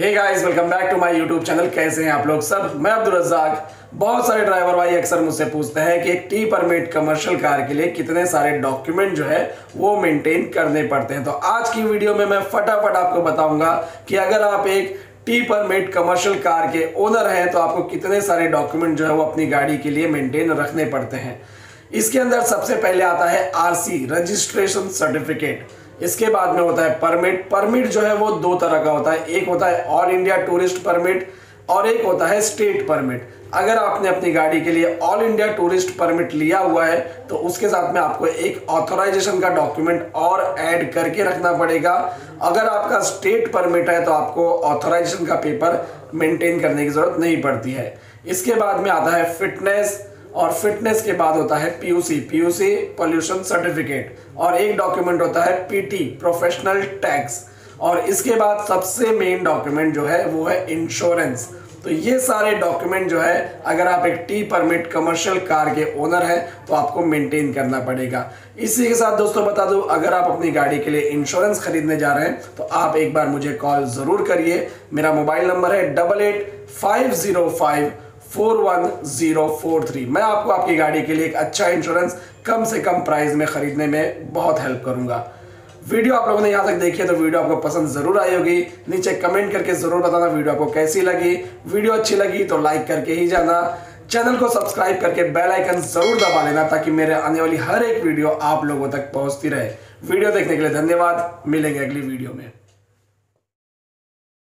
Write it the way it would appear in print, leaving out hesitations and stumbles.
Hey guys welcome back to my YouTube channel. कैसे हैं आप लोग सब? मैं अब्दुल रज़ाक। बहुत सारे ड्राइवर भाई अक्सर मुझसे पूछते हैं कि एक टी परमिट कमर्शियल कार के लिए कितने सारे डॉक्यूमेंट जो है वो मेंटेन करने पड़ते हैं। तो आज की वीडियो में मैं फटाफट आपको बताऊंगा कि अगर आप एक टी परमिट कमर्शियल कार के ओनर हैं तो आपको कितने सारे डॉक्यूमेंट जो है वो अपनी गाड़ी के लिए मेंटेन रखने पड़ते हैं। इसके अंदर सबसे पहले आता है आरसी रजिस्ट्रेशन सर्टिफिकेट। इसके बाद में होता है परमिट। परमिट जो है वो दो तरह का होता है, एक होता है ऑल इंडिया टूरिस्ट परमिट और एक होता है स्टेट परमिट। अगर आपने अपनी गाड़ी के लिए ऑल इंडिया टूरिस्ट परमिट लिया हुआ है तो उसके साथ में आपको एक ऑथोराइजेशन का डॉक्यूमेंट और ऐड करके रखना पड़ेगा। अगर आपका स्टेट परमिट है तो आपको ऑथोराइजेशन का पेपर मेंटेन करने की जरूरत नहीं पड़ती है। इसके बाद में आता है फिटनेस और फिटनेस के बाद होता है पीयूसी, पीयूसी पॉल्यूशन सर्टिफिकेट और एक डॉक्यूमेंट होता है पीटी प्रोफेशनल टैक्स और इसके बाद सबसे मेन डॉक्यूमेंट जो है वो है इंश्योरेंस। तो ये सारे डॉक्यूमेंट जो है अगर आप एक टी परमिट कमर्शियल कार के ओनर हैं तो आपको मेंटेन करना पड़ेगा। इसी के साथ दोस्तों बता दूं, अगर आप अपनी गाड़ी के लिए इंश्योरेंस खरीदने जा रहे हैं तो आप एक बार मुझे कॉल ज़रूर करिए। मेरा मोबाइल नंबर है 8850541043। मैं आपको आपकी गाड़ी के लिए एक अच्छा इंश्योरेंस कम से कम प्राइस में खरीदने में बहुत हेल्प करूंगा। वीडियो आप लोगों ने यहाँ तक देखी है तो वीडियो आपको पसंद ज़रूर आई होगी। नीचे कमेंट करके ज़रूर बताना वीडियो आपको कैसी लगी। वीडियो अच्छी लगी तो लाइक करके ही जाना। चैनल को सब्सक्राइब करके बेल आइकन ज़रूर दबा लेना ताकि मेरे आने वाली हर एक वीडियो आप लोगों तक पहुँचती रहे। वीडियो देखने के लिए धन्यवाद। मिलेंगे अगली वीडियो में।